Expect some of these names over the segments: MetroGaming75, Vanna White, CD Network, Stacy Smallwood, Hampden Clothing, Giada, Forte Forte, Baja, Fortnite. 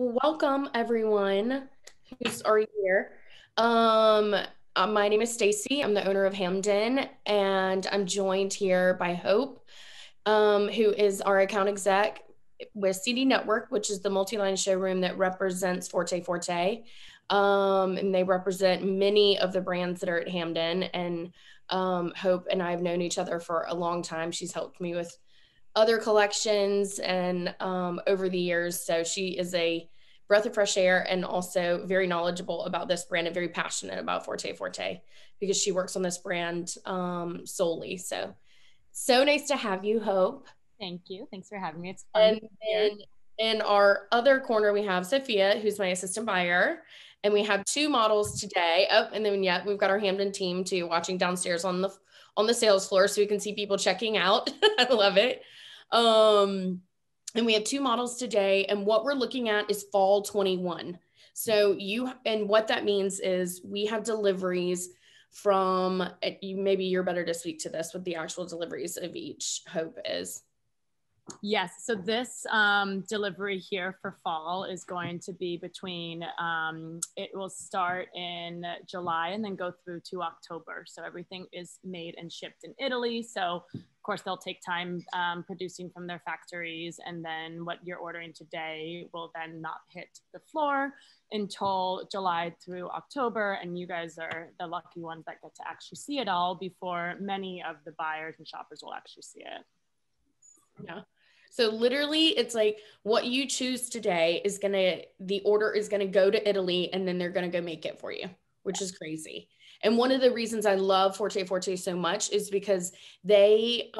Welcome everyone who's already here. My name is Stacy. I'm the owner of Hampden, and I'm joined here by Hope, who is our account exec with CD Network, which is the multi-line showroom that represents Forte Forte. And they represent many of the brands that are at Hampden. And Hope and I have known each other for a long time. She's helped me with other collections and over the years. So she is a breath of fresh air and also very knowledgeable about this brand and very passionate about Forte Forte because she works on this brand solely. So nice to have you, Hope. Thank you. Thanks for having me. It's fun. And then in our other corner, we have Sophia, who's my assistant buyer. And we have two models today. Oh, and then yeah, we've got our Hampden team too, watching downstairs on the sales floor, so we can see people checking out. I love it. And we have two models today, and what we're looking at is fall 21. So what that means is we have deliveries from, maybe you're better to speak to this, what the actual deliveries of each Hope is. Yes, so this delivery here for fall is going to be between, it will start in July and then go through to October. So everything is made and shipped in Italy. So of course they'll take time producing from their factories, and then what you're ordering today will then not hit the floor until July through October. And you guys are the lucky ones that get to actually see it all before many of the buyers and shoppers will actually see it. Yeah. So literally it's like what you choose today is the order is going to go to Italy, and then they're going to go make it for you, which is crazy. And one of the reasons I love Forte Forte so much is because they,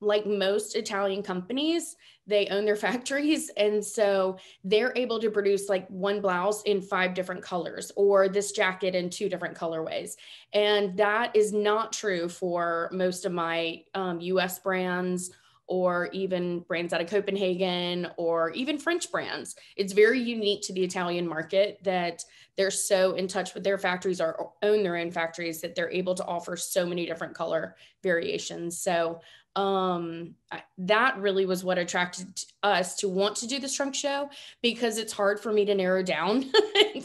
like most Italian companies, they own their factories. And so they're able to produce like one blouse in 5 different colors, or this jacket in 2 different colorways. And that is not true for most of my US brands, or even brands out of Copenhagen, or even French brands. It's very unique to the Italian market that they're so in touch with their factories or own their own factories that they're able to offer so many different color variations. So that really was what attracted us to want to do this trunk show, because it's hard for me to narrow down,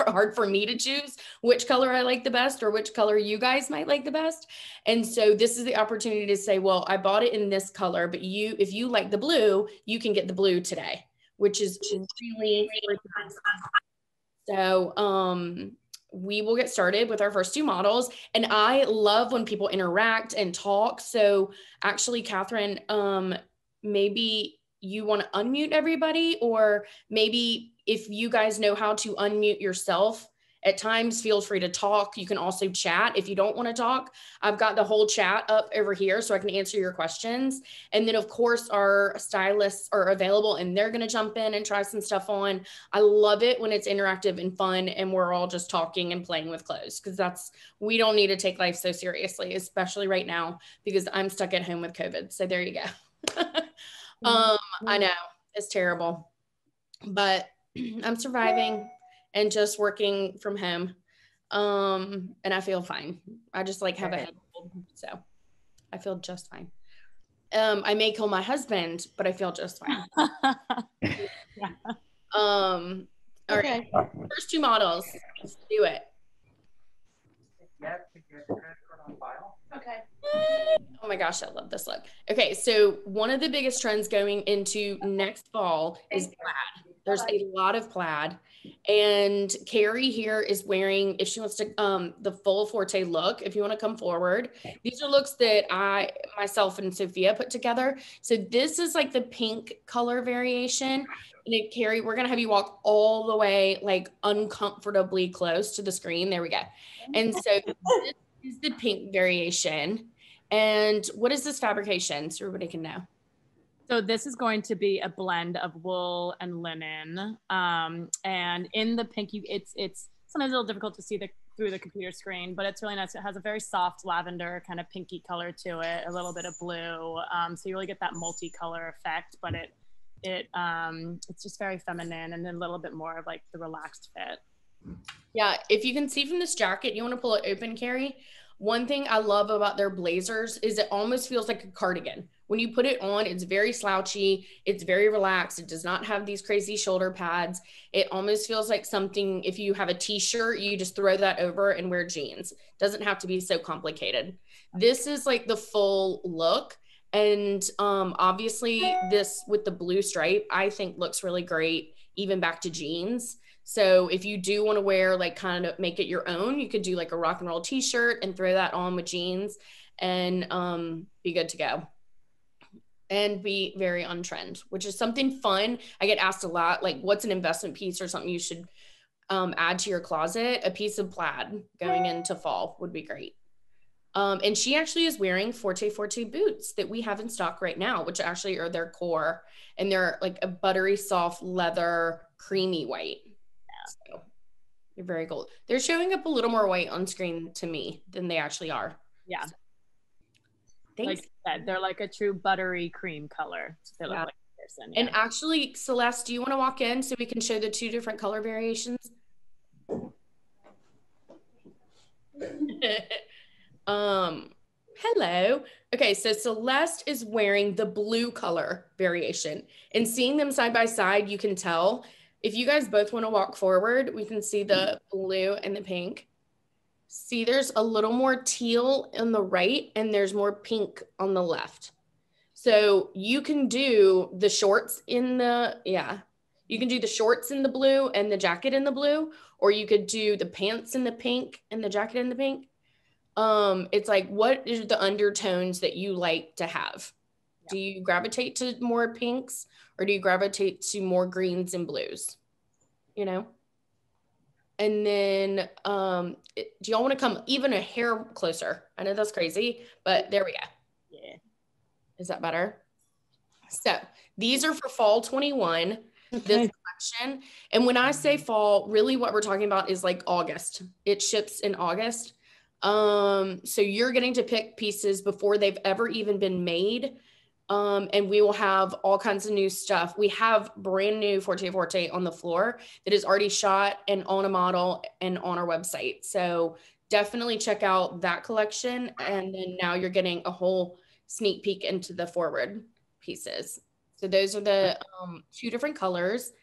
hard for me to choose which color I like the best or which color you guys might like the best. And so this is the opportunity to say, well, I bought it in this color, but if you like the blue, you can get the blue today, which is really, really nice. So, we will get started with our first two models. And I love when people interact and talk. So actually, Catherine, maybe you want to unmute everybody, or maybe if you guys know how to unmute yourself at times, feel free to talk. You can also chat if you don't want to talk. I've got the whole chat up over here so I can answer your questions. And then of course our stylists are available, and they're going to jump in and try some stuff on. I love it when it's interactive and fun and we're all just talking and playing with clothes, because we don't need to take life so seriously, especially right now, because I'm stuck at home with COVID. So there you go. I know it's terrible, but I'm surviving and just working from home. And I feel fine. I just like have a head cold, so I feel just fine. I may kill my husband, but I feel just fine. Yeah. All right, first two models, let's do it. Okay. Oh my gosh, I love this look. Okay, so one of the biggest trends going into next fall is plaid. There's a lot of plaid. And Carrie here is wearing, if she wants to, the full Forte look, if you want to come forward. These are looks that I, myself and Sophia put together. So this is like the pink color variation. And Carrie, we're going to have you walk all the way, like uncomfortably close to the screen. There we go. And so this is the pink variation. And what is this fabrication, so everybody can know? So this is going to be a blend of wool and linen, and in the pink, it's sometimes a little difficult to see through the computer screen, but it's really nice. It has a very soft lavender kind of pinky color to it, a little bit of blue, so you really get that multicolor effect. But it's just very feminine, and then a little bit more of like the relaxed fit. Yeah, if you can see from this jacket, you want to pull it open, Carrie. One thing I love about their blazers is it almost feels like a cardigan, When you put it on, it's very slouchy. It's very relaxed. It does not have these crazy shoulder pads. It almost feels like something, if you have a t-shirt, you just throw that over and wear jeans. It doesn't have to be so complicated. This is like the full look. And obviously this with the blue stripe, I think looks really great, even back to jeans. So if you do want to wear, like, kind of make it your own, you could do like a rock and roll t-shirt and throw that on with jeans and be good to go and be very on trend, which is something fun. I get asked a lot, like, what's an investment piece or something you should add to your closet? A piece of plaid going into fall would be great. And she actually is wearing Forte Forte boots that we have in stock right now, which actually are their core, and they're like a buttery soft leather, creamy white. So they're very gold. They're showing up a little more white on screen to me than they actually are. Yeah. So. Thanks. Like I said, they're like a true buttery cream color. They look like a person, yeah. And actually, Celeste, do you want to walk in so we can show the two different color variations? Hello. Okay, so Celeste is wearing the blue color variation, and seeing them side by side, you can tell. If you guys both want to walk forward, we can see the blue and the pink. See, there's a little more teal on the right and there's more pink on the left. So you can do the shorts in the, yeah, you can do the shorts in the blue and the jacket in the blue, or you could do the pants in the pink and the jacket in the pink. It's like, what is the undertones that you like to have? Yeah. Do you gravitate to more pinks or do you gravitate to more greens and blues, you know? And then, do y'all want to come even a hair closer? I know that's crazy, but there we go. Yeah. Is that better? So these are for fall 21, this collection. And when I say fall, really what we're talking about is like August. It ships in August. So you're getting to pick pieces before they've ever even been made. And we will have all kinds of new stuff. We have brand new Forte Forte on the floor that is already shot and on a model and on our website. So definitely check out that collection. And then now you're getting a whole sneak peek into the forward pieces. So those are the two different colors.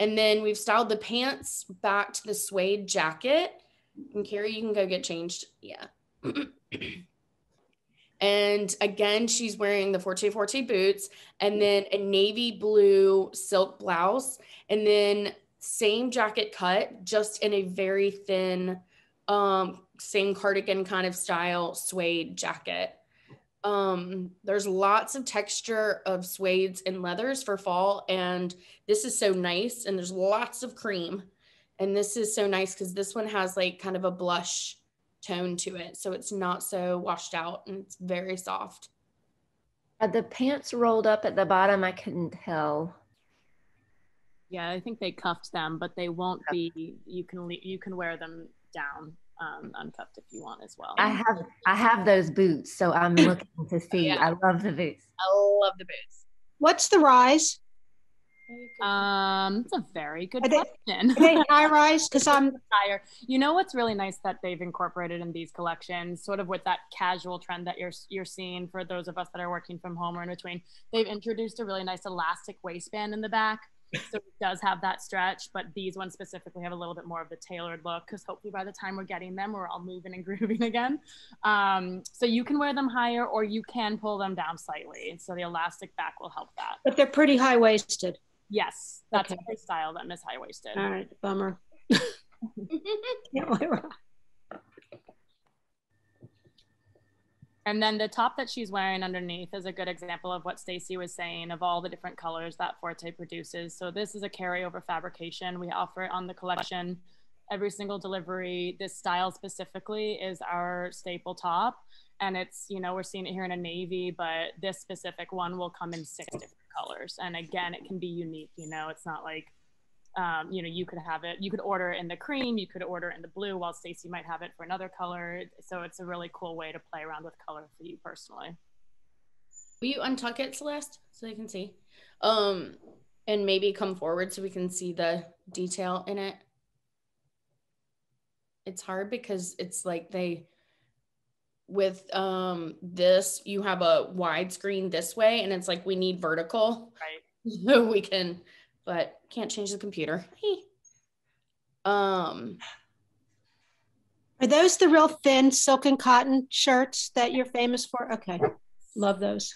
And then we've styled the pants back to the suede jacket. And Carrie, you can go get changed. Yeah. And again, she's wearing the Forte Forte boots and then a navy blue silk blouse, and then same jacket cut, just in a very thin, same cardigan kind of style suede jacket. There's lots of texture of suedes and leathers for fall, and this is so nice, and there's lots of cream. And this is so nice because this one has like kind of a blush tone to it, so it's not so washed out and it's very soft. Are the pants rolled up at the bottom? I couldn't tell. Yeah, I think they cuffed them, but they won't be. You can wear them down, uncuffed if you want as well. I have those boots, so I'm looking to see. Yeah. I love the boots. I love the boots. What's the rise? It's a very good question. Are they high rise? Because I'm higher. You know what's really nice that they've incorporated in these collections, sort of with that casual trend that you're seeing for those of us that are working from home or in between. They've introduced a really nice elastic waistband in the back, so it does have that stretch. But these ones specifically have a little bit more of the tailored look, because hopefully by the time we're getting them, we're all moving and grooving again. So you can wear them higher, or you can pull them down slightly. So the elastic back will help that. But they're pretty high waisted. Yes, that's okay. A style that Miss High Waisted. All right, bummer. And then the top that she's wearing underneath is a good example of what Stacy was saying, of all the different colors that Forte produces. So this is a carryover fabrication. We offer it on the collection. Every single delivery, this style specifically is our staple top. And it's, you know, we're seeing it here in a navy, but this specific one will come in 6 different colors. And again, it can be unique, you know, it's not like, you know, you could order in the cream, you could order in the blue, while Stacy might have it for another color. So it's a really cool way to play around with color for you personally. Will you untuck it, Celeste, so they can see? And maybe come forward so we can see the detail in it. It's hard because it's like they with this, you have a widescreen this way, and it's like, we need vertical. Right. So we can, but can't change the computer. Are those the real thin silk and cotton shirts that you're famous for? Okay, love those.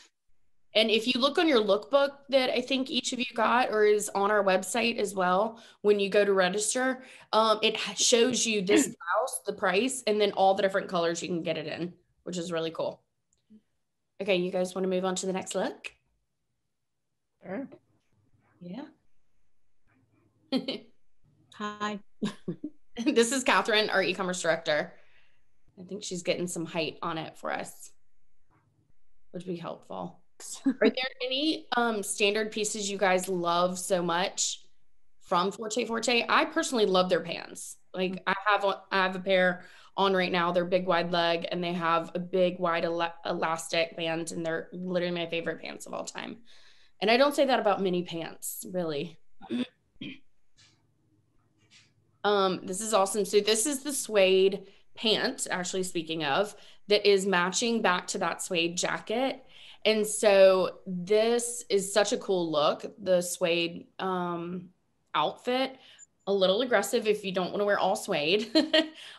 And if you look on your lookbook that I think each of you got, or is on our website as well, when you go to register, it shows you this blouse, the price, and then all the different colors you can get it in, which is really cool. Okay, you guys want to move on to the next look? Sure. Yeah. Hi. This is Catherine, our e-commerce director. I think she's getting some height on it for us, which would be helpful. Are there any standard pieces you guys love so much from Forte Forte? I personally love their pants. Like I have a pair on right now. They're big wide leg, and they have a big wide elastic band, and they're literally my favorite pants of all time. And I don't say that about many pants, really. This is awesome. So this is the suede pant, actually, speaking of, that is matching back to that suede jacket. And so this is such a cool look, the suede outfit, a little aggressive if you don't want to wear all suede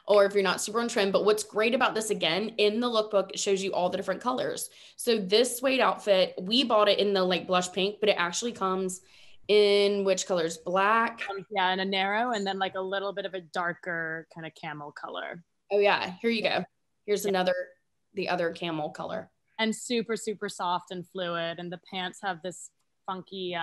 or if you're not super on trend. But what's great about this, again, in the lookbook, it shows you all the different colors. So this suede outfit, we bought it in the like blush pink, but it actually comes in which colors? Black. Yeah, and a narrow, and then like a little bit of a darker kind of camel color. Oh yeah, here you go. Here's another, the other camel color. And super, super soft and fluid. And the pants have this funky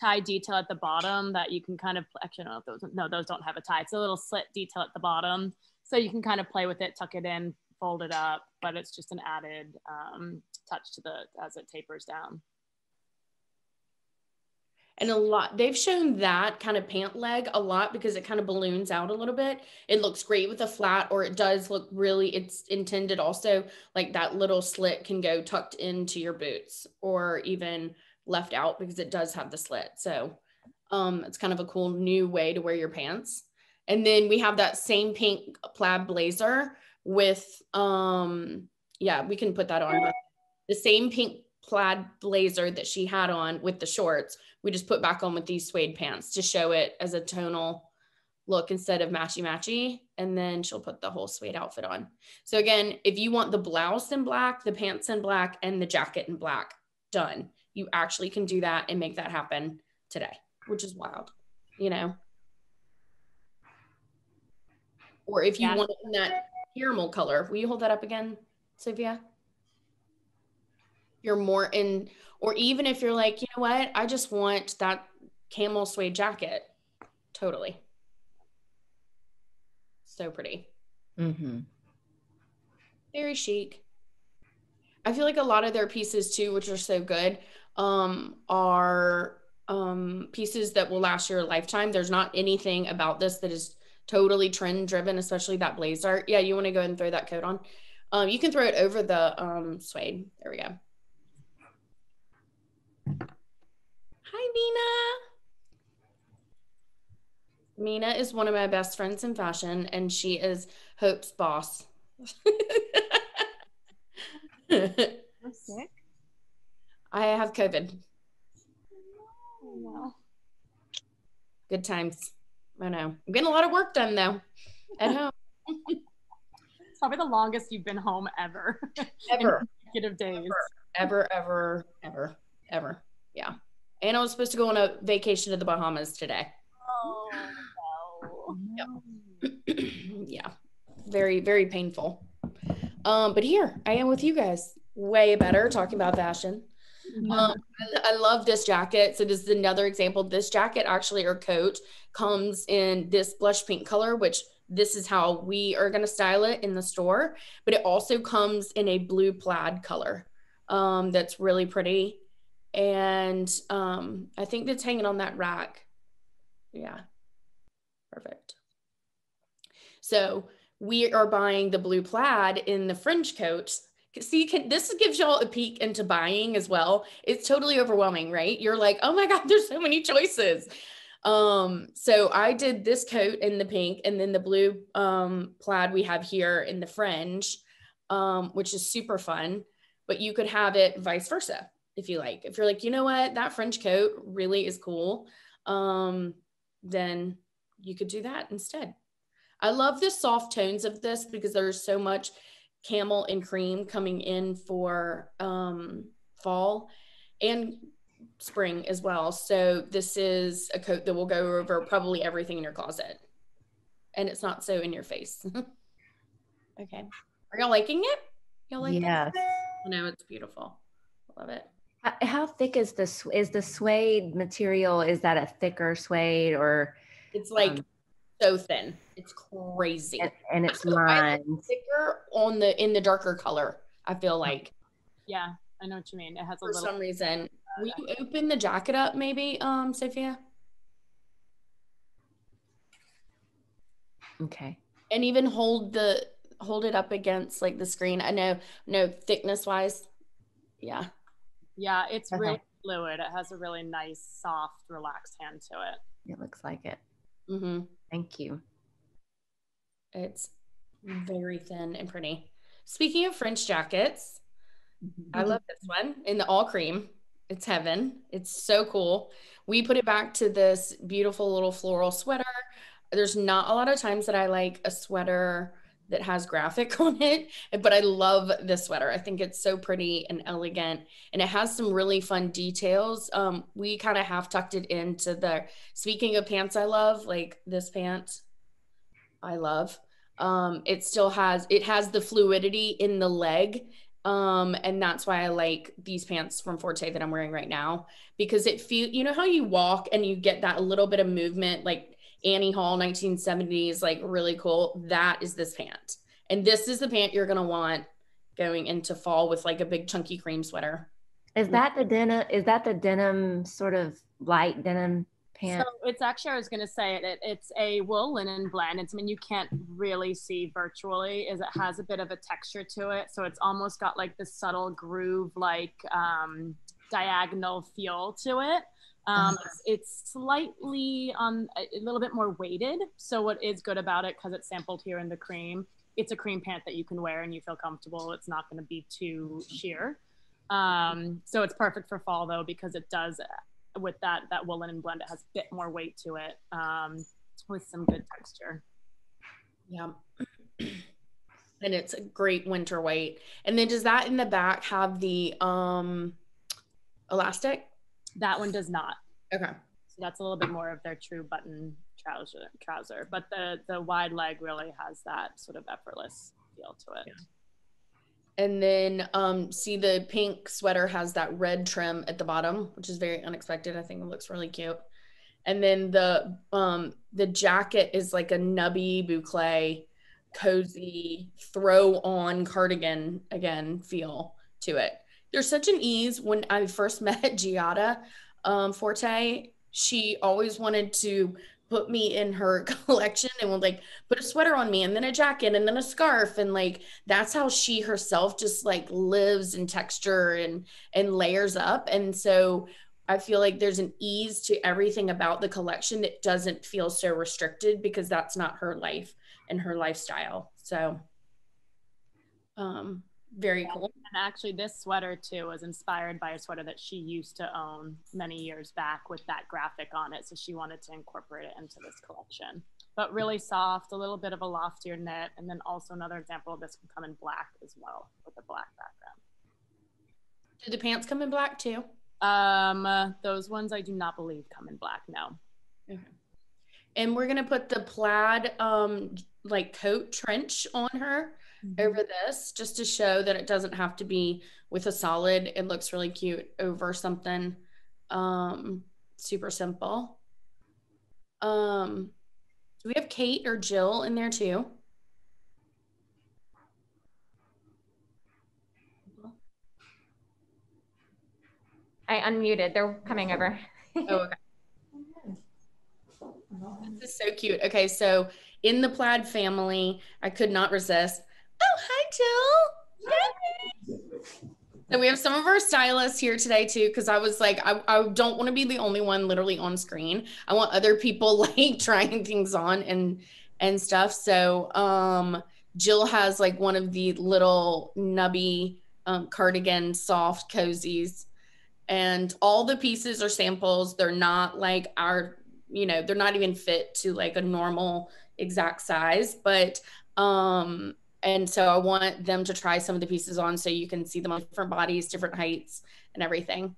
tie detail at the bottom that you can kind of, actually, I don't know if those, no, those don't have a tie. It's a little slit detail at the bottom. So you can kind of play with it, tuck it in, fold it up, but it's just an added touch to the, as it tapers down. And a lot, they've shown that kind of pant leg a lot because it kind of balloons out a little bit. It looks great with a flat, or it does look really, it's intended also like that little slit can go tucked into your boots or even left out because it does have the slit. So it's kind of a cool new way to wear your pants. And then we have that same pink plaid blazer with, yeah, we can put that on. The same pink plaid blazer that she had on with the shorts, we just put back on with these suede pants to show it as a tonal look instead of matchy matchy. And then she'll put the whole suede outfit on. So again, if you want the blouse in black, the pants in black, and the jacket in black, done. You actually can do that and make that happen today, which is wild, you know? Or if you want it in that caramel color, will you hold that up again, Sophia? You're more in, or even if you're like, you know what, I just want that camel suede jacket. Totally. So pretty. Mm-hmm. Very chic. I feel like a lot of their pieces too, which are so good, are pieces that will last your lifetime. There's not anything about this that is totally trend driven, especially that blazer. Yeah, you want to go ahead and throw that coat on. You can throw it over the suede. There we go. Hi, Mina. Mina is one of my best friends in fashion, and she is Hope's boss. I'm sick. I have COVID. Oh, good times. I know. I'm getting a lot of work done, though, at home. It's probably the longest you've been home ever. Ever. Consecutive days. Ever. Yeah. And I was supposed to go on a vacation to the Bahamas today. Oh, no. Yep. Yeah. Very, very painful. But here I am with you guys. Way better talking about fashion. I love this jacket. So this is another example. This jacket actually, or coat, comes in this blush pink color, which this is how we are going to style it in the store. But it also comes in a blue plaid color that's really pretty. And I think that's hanging on that rack. Yeah, perfect. So we are buying the blue plaid in the fringe coat. See, this gives y'all a peek into buying as well. It's totally overwhelming, right? You're like, oh my God, there's so many choices. So I did this coat in the pink, and then the blue plaid we have here in the fringe. which is super fun, but you could have it vice versa. If you like, if you're like, you know what, that French coat really is cool, then you could do that instead. I love the soft tones of this because there's so much camel and cream coming in for fall and spring as well. So this is a coat that will go over probably everything in your closet, and it's not so in your face. Okay. Are y'all liking it? Y'all like it? I know, it's beautiful. I love it. How thick is this? Is the suede material? Is that a thicker suede, or it's like so thin? It's crazy, and it's lined. Thicker on the in the darker color. I feel like. Yeah, I know what you mean. It has a little. For some reason, will you open the jacket up, maybe, Sophia? Okay. And even hold it up against like the screen. I know, no thickness wise. Yeah. Yeah, it's really fluid. It has a really nice, soft, relaxed hand to it. It looks like it. Mm-hmm. Thank you. It's very thin and pretty. Speaking of French jackets, mm-hmm. I love this one in the all cream. It's heaven. It's so cool. We put it back to this beautiful little floral sweater. There's not a lot of times that I like a sweater that has graphic on it, but I love this sweater. I think it's so pretty and elegant, and it has some really fun details. We kind of half tucked it into the, speaking of pants I love, like this pant I love. It still has, it has the fluidity in the leg, and that's why I like these pants from Forte that I'm wearing right now, because it feels, you know how you walk and you get that little bit of movement, like Annie Hall 1970s, like really cool. That is this pant, and this is the pant you're gonna want going into fall with like a big chunky cream sweater. Is that the denim? Is that the denim, sort of light denim pant? So it's actually, I was gonna say it. It's a wool linen blend. It's, I mean, you can't really see virtually. Is it has a bit of a texture to it, so it's almost got like this subtle groove, like diagonal feel to it. It's slightly a little bit more weighted. So what is good about it, because it's sampled here in the cream, it's a cream pant that you can wear and you feel comfortable. It's not going to be too sheer. So it's perfect for fall though, because it does, with that wool linen blend, it has a bit more weight to it, with some good texture. Yeah. And it's a great winter weight. And then does that in the back have the elastic? That one does not. Okay. So that's a little bit more of their true button trouser, but the wide leg really has that sort of effortless feel to it. And then see, the pink sweater has that red trim at the bottom, which is very unexpected. I think it looks really cute. And then the jacket is like a nubby boucle, cozy, throw on cardigan again feel to it. There's such an ease. When I first met Giada Forte, she always wanted to put me in her collection and would like put a sweater on me and then a jacket and then a scarf. And like, that's how she herself just like lives in texture and layers up. And so I feel like there's an ease to everything about the collection that doesn't feel so restricted, because that's not her life and her lifestyle. So, very cool. And actually this sweater too was inspired by a sweater that she used to own many years back with that graphic on it. So she wanted to incorporate it into this collection, but really soft, a little bit of a loftier knit. And then also another example of this can come in black as well, with a black background. Do the pants come in black too? Those ones I do not believe come in black, no. Okay. And we're going to put the plaid like coat trench on her. Mm-hmm. Over this, just to show that it doesn't have to be with a solid. It looks really cute over something super simple. Do we have Kate or Jill in there too? I unmuted. They're coming over. Oh, okay. This is so cute. Okay, so in the plaid family, I could not resist. Oh, hi, Jill. Yay. So we have some of our stylists here today too, because I was like, I don't want to be the only one literally on screen. I want other people like trying things on and stuff. So Jill has like one of the little nubby cardigan soft cozies, and all the pieces are samples. They're not like our, you know, they're not even fit to like a normal exact size, but and so I want them to try some of the pieces on so you can see them on different bodies, different heights and everything.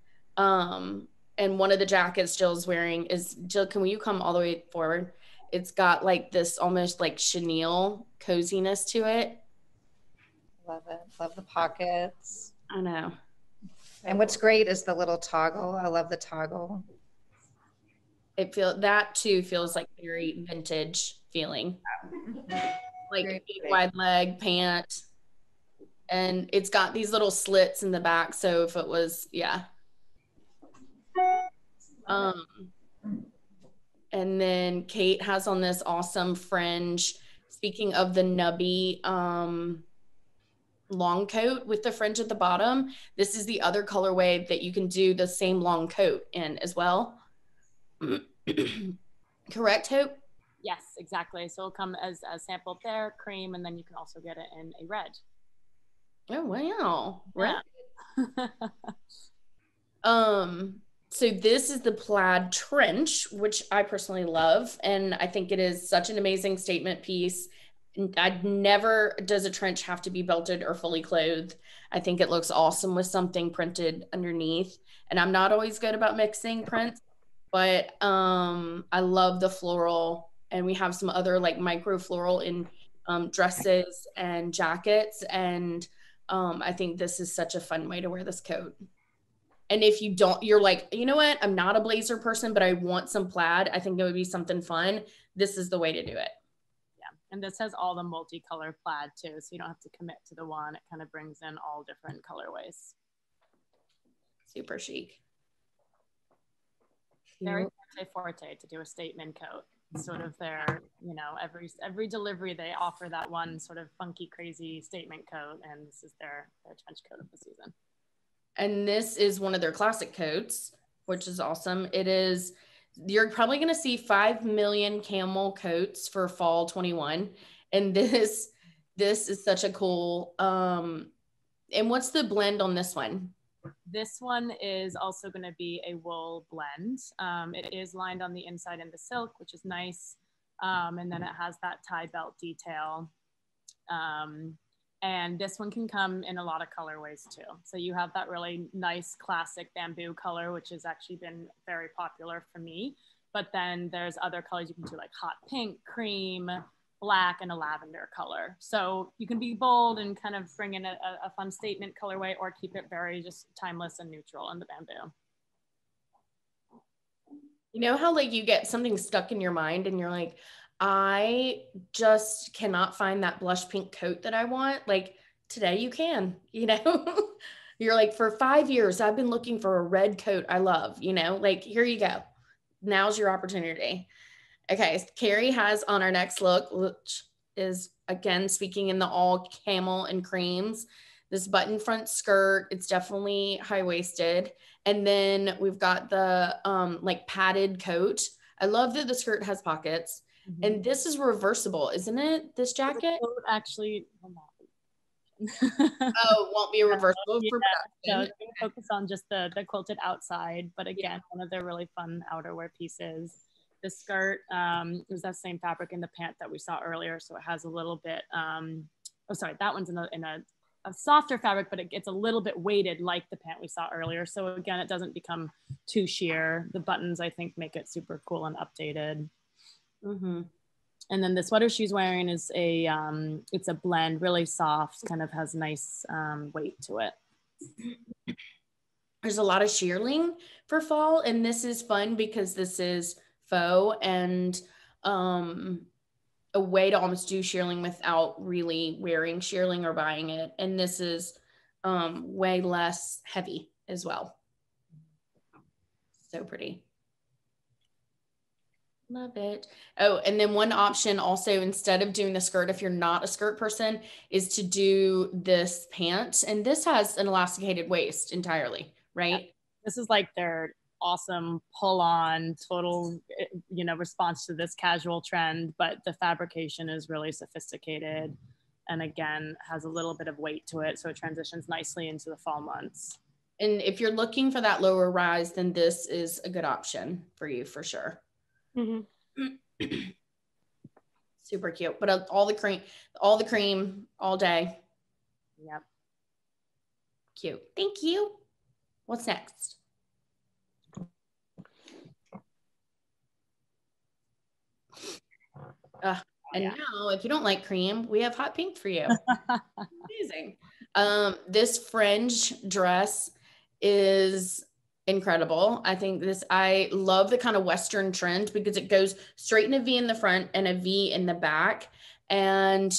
And one of the jackets Jill's wearing is, Jill, can you come all the way forward? It's got like this almost like chenille coziness to it. Love it. Love the pockets. I know. And what's great is the little toggle. I love the toggle. It feels, that too feels like very vintage feeling. Like a big wide leg pant. And it's got these little slits in the back. So if it was, yeah. And then Kate has on this awesome fringe. Speaking of the nubby long coat with the fringe at the bottom, this is the other colorway that you can do the same long coat in as well. Correct, Hope? Yes, exactly. So it'll come as a sample there, cream, and then you can also get it in a red. Oh, wow. Red. Yeah. So this is the plaid trench, which I personally love. And I think it is such an amazing statement piece. I'd never, does a trench have to be belted or fully clothed? I think it looks awesome with something printed underneath. And I'm not always good about mixing prints, but I love the floral. And we have some other like micro floral in dresses and jackets. And I think this is such a fun way to wear this coat. And if you don't, you're like, you know what? I'm not a blazer person, but I want some plaid. I think it would be something fun. This is the way to do it. Yeah. And this has all the multicolor plaid too. So you don't have to commit to the one. It kind of brings in all different colorways. Super chic. Very Forte to do a statement coat. Sort of their, you know, every delivery they offer that one sort of funky, crazy statement coat. And this is their trench coat of the season. And this is one of their classic coats, which is awesome. It is, you're probably going to see 5 million camel coats for fall 21. And this is such a cool, and what's the blend on this one? This one is also going to be a wool blend. It is lined on the inside in the silk, which is nice. And then it has that tie belt detail. And this one can come in a lot of colorways too. So you have that really nice classic bamboo color, which has actually been very popular for me. But then there's other colors you can do, like hot pink, cream, black, and a lavender color. So you can be bold and kind of bring in a fun statement colorway, or keep it very just timeless and neutral in the bamboo. You know how like you get something stuck in your mind and you're like, I just cannot find that blush pink coat that I want. Like today you can, you know, you're like, for 5 years, I've been looking for a red coat I love, you know, like here you go. Now's your opportunity. Okay. So Carrie has on our next look, which is again, speaking in the all camel and creams, this button front skirt. It's definitely high waisted. And then we've got the like padded coat. I love that the skirt has pockets. Mm-hmm. And this is reversible, isn't it? This jacket? Actually, oh, it won't be reversible for production. So focus on just the quilted outside, but again, one of their really fun outerwear pieces. The skirt is that same fabric in the pant that we saw earlier, so it has a little bit, oh, sorry, that one's in a softer fabric, but it gets a little bit weighted like the pant we saw earlier. So again, it doesn't become too sheer. The buttons, I think, make it super cool and updated. Mm-hmm. And then the sweater she's wearing is a, it's a blend, really soft, kind of has nice weight to it. There's a lot of shearling for fall, and this is fun because this is faux and a way to almost do shearling without really wearing shearling or buying it. And this is way less heavy as well. So pretty. Love it. Oh, and then one option also, instead of doing the skirt, if you're not a skirt person, is to do this pant. And this has an elasticated waist entirely, right? Yeah. This is like their awesome pull-on, total, you know, response to this casual trend, but the fabrication is really sophisticated and again has a little bit of weight to it, so it transitions nicely into the fall months. And if you're looking for that lower rise, then this is a good option for you for sure. Mm-hmm. Super cute, but all the cream all day. Yep. Cute. Thank you. What's next? Now, if you don't like cream, we have hot pink for you. Amazing. This fringe dress is incredible. I think this, I love the kind of Western trend because it goes straight in a V in the front and a V in the back. And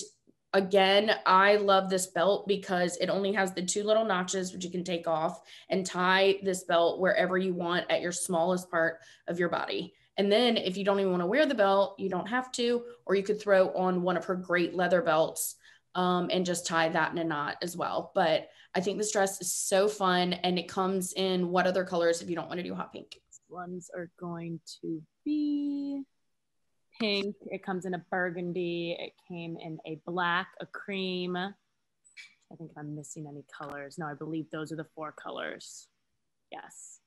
again, I love this belt because it only has the two little notches, which you can take off and tie this belt wherever you want at your smallest part of your body. And then if you don't even want to wear the belt, you don't have to, or you could throw on one of her great leather belts and just tie that in a knot as well. But I think this dress is so fun, and it comes in what other colors if you don't want to do hot pink? These ones are going to be pink. It comes in a burgundy. It came in a black, a cream. I think I'm missing any colors. No, I believe those are the four colors. Yes.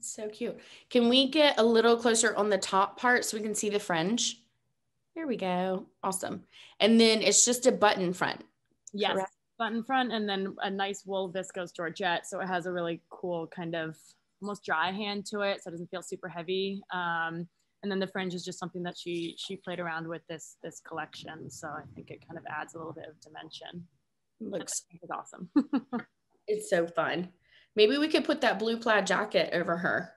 So cute. Can we get a little closer on the top part so we can see the fringe? There we go. Awesome. And then it's just a button front. Yes, correct? Button front, and then a nice wool viscose georgette. So it has a really cool kind of almost dry hand to it, so it doesn't feel super heavy. And then the fringe is just something that she played around with this collection. So I think it kind of adds a little bit of dimension. Looks awesome. It's so fun. Maybe we could put that blue plaid jacket over her.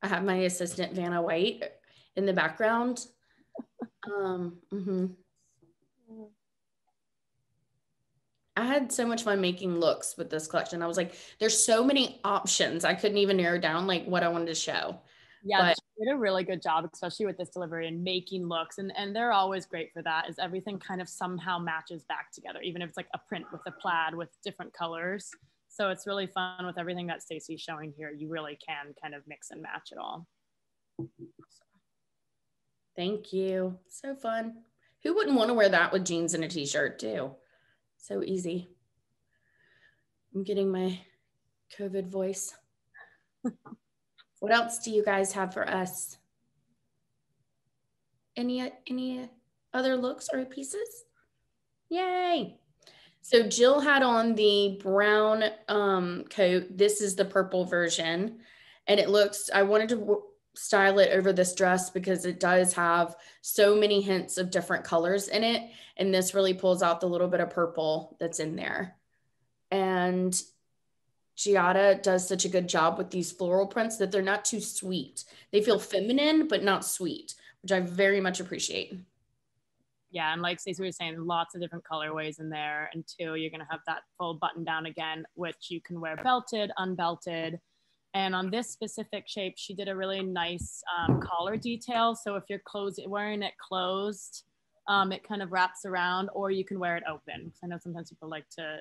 I have my assistant, Vanna White, in the background. I had so much fun making looks with this collection. I was like, there's so many options. I couldn't even narrow down like what I wanted to show. Yeah, she did a really good job, especially with this delivery and making looks. And they're always great for that, is everything kind of somehow matches back together, even if it's like a print with a plaid with different colors. So it's really fun with everything that Stacy's showing here. You really can kind of mix and match it all. Thank you. So fun. Who wouldn't want to wear that with jeans and a t-shirt too? So easy. I'm getting my COVID voice. What else do you guys have for us? Any other looks or pieces? Yay. So Jill had on the brown coat. This is the purple version. And it looks, I wanted to style it over this dress because it does have so many hints of different colors in it. And this really pulls out the little bit of purple that's in there. And Giada does such a good job with these floral prints that they're not too sweet. They feel feminine, but not sweet, which I very much appreciate. Yeah, and like Stacy was saying, lots of different colorways in there. And two, you're gonna have that full button down again, which you can wear belted, unbelted. And on this specific shape, she did a really nice collar detail. So if you're wearing it closed, it kind of wraps around, or you can wear it open. Because I know sometimes people like to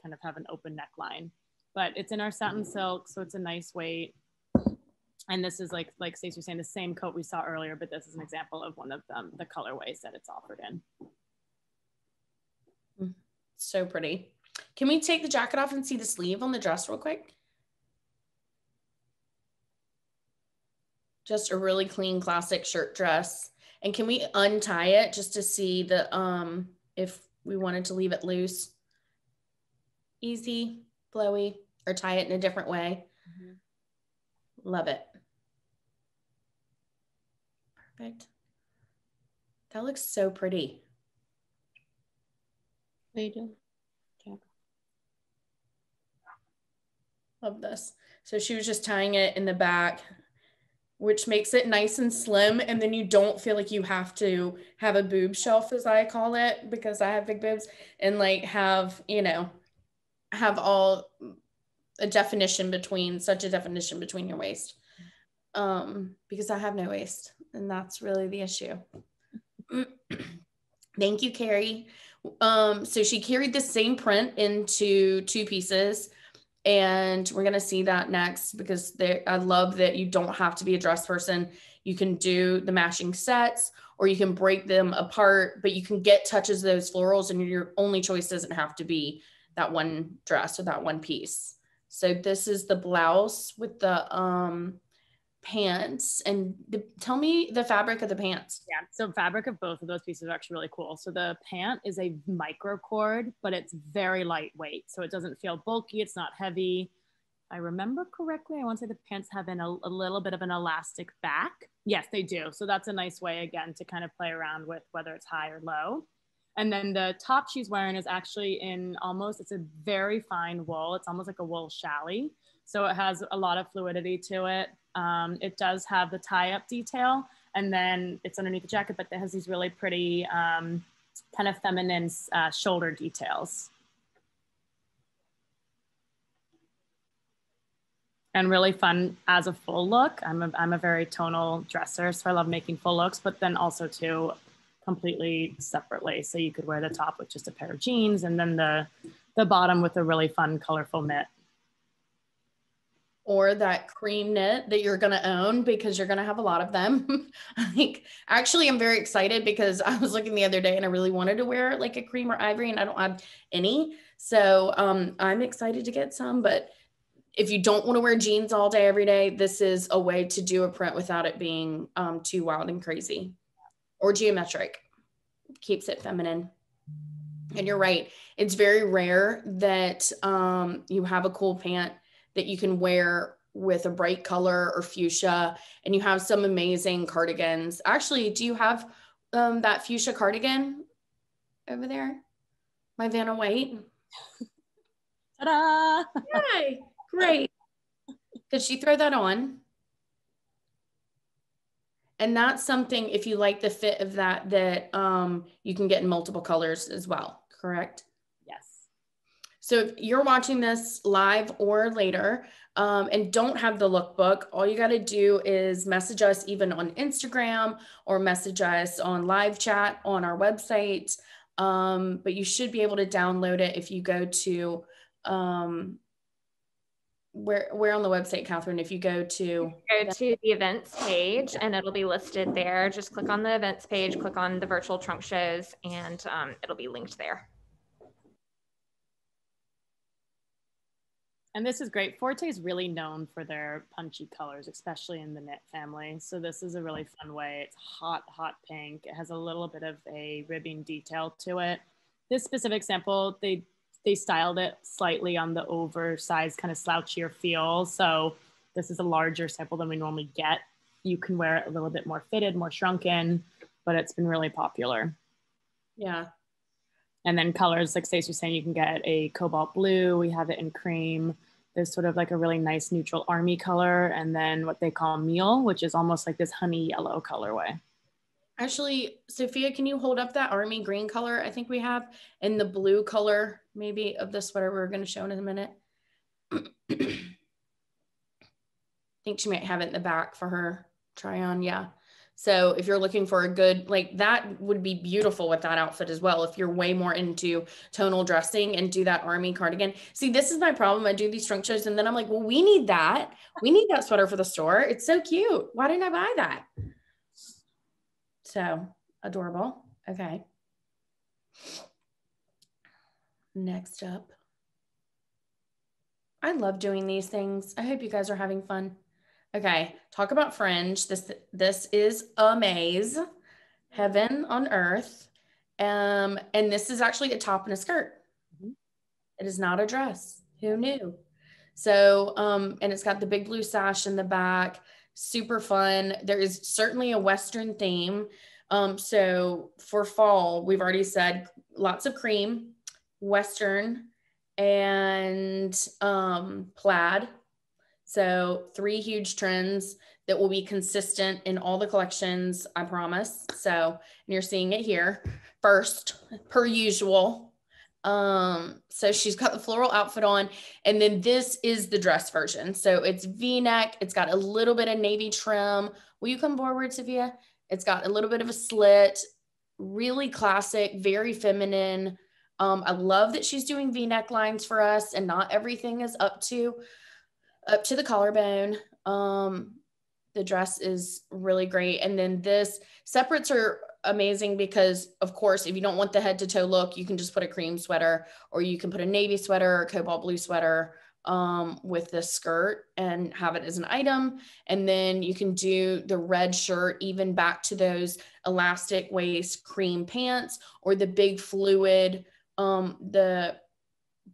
kind of have an open neckline. But it's in our satin silk, so it's a nice weight. And this is like Stacy was saying, the same coat we saw earlier, but this is an example of one of the colorways that it's offered in. So pretty. Can we take the jacket off and see the sleeve on the dress real quick? Just a really clean, classic shirt dress. And can we untie it just to see the if we wanted to leave it loose? Easy, flowy. Or tie it in a different way. Mm-hmm. Love it. Perfect. That looks so pretty. There you go. Okay. Love this. So she was just tying it in the back, which makes it nice and slim. And then you don't feel like you have to have a boob shelf, as I call it, because I have big boobs, and like have all such a definition between your waist, because I have no waist, and that's really the issue. Thank you, Carrie. So she carried the same print into two pieces, And we're going to see that next, because I love that you don't have to be a dress person. You can do the matching sets, or you can break them apart, but you can get touches of those florals, and your only choice doesn't have to be that one dress or that one piece. So this is the blouse with the pants, and tell me the fabric of the pants. Yeah, so fabric of both of those pieces are actually really cool. So the pant is a micro cord, but it's very lightweight, so it doesn't feel bulky, it's not heavy. I remember correctly, I want to say the pants have a little bit of an elastic back. Yes, they do. So that's a nice way, again, to kind of play around with whether it's high or low. And then the top she's wearing is actually it's a very fine wool. It's almost like a wool challis. So it has a lot of fluidity to it. It does have the tie up detail, and then it's underneath the jacket, but it has these really pretty kind of feminine shoulder details. And really fun as a full look. I'm a very tonal dresser, so I love making full looks, but then also too completely separately. So you could wear the top with just a pair of jeans, and then the bottom with a really fun, colorful knit. Or that cream knit that you're gonna own, because you're gonna have a lot of them. Actually, I'm very excited, because I was looking the other day and I really wanted to wear like a cream or ivory, and I don't have any. So I'm excited to get some, but if you don't want to wear jeans all day, every day, this is a way to do a print without it being too wild and crazy or geometric. Keeps it feminine. And you're right. It's very rare that you have a cool pant that you can wear with a bright color or fuchsia, and you have some amazing cardigans. Actually, do you have that fuchsia cardigan over there? My Vanna White. Ta-da! Yay! Right. Did she throw that on? And that's something, if you like the fit of that, that you can get in multiple colors as well, correct? Yes. So if you're watching this live or later and don't have the lookbook, all you got to do is message us even on Instagram, or message us on live chat on our website. But you should be able to download it if you go to... Where on the website, Catherine, if you go to the events page, and it'll be listed there. Just click on the events page, click on the virtual trunk shows, and it'll be linked there. And this is great. Forte is really known for their punchy colors, especially in the knit family. So this is a really fun way. It's hot, hot pink. It has a little bit of a ribbing detail to it. This specific sample, they styled it slightly on the oversized kind of slouchier feel. So this is a larger sample than we normally get. You can wear it a little bit more fitted, more shrunken, but it's been really popular. Yeah. And then colors, like Stacy was saying, you can get a cobalt blue. We have it in cream. There's sort of like a really nice neutral army color. And then what they call meal, which is almost like this honey yellow colorway. Actually, Sophia, can you hold up that army green color I think we have, and the blue color maybe of the sweater we're going to show in a minute? I think she might have it in the back for her try on. Yeah. So if you're looking for a good, like, that would be beautiful with that outfit as well. If you're way more into tonal dressing, and do that army cardigan. See, this is my problem. I do these trunk shows and then I'm like, well, we need that. We need that sweater for the store. It's so cute. Why didn't I buy that? So adorable. Okay. Next up. I love doing these things. I hope you guys are having fun. Okay. Talk about fringe. This is a maze. Heaven on earth. And this is actually a top and a skirt. Mm-hmm. It is not a dress. Who knew? So, and it's got the big blue sash in the back. Super fun. There is certainly a Western theme. So for fall, we've already said lots of cream, Western, and plaid. So three huge trends that will be consistent in all the collections, I promise. So, and you're seeing it here first, per usual. So she's got the floral outfit on, and then this is the dress version. So it's V-neck. It's got a little bit of navy trim. Will you come forward, Sophia? It's got a little bit of a slit, really classic, very feminine, I love that she's doing V-neck lines for us and not everything is up to the collarbone. The dress is really great. And then this separates are amazing because, of course, if you don't want the head to toe look, you can just put a cream sweater, or you can put a navy sweater or cobalt blue sweater with this skirt and have it as an item. And then you can do the red shirt, even back to those elastic waist cream pants, or the big fluid, the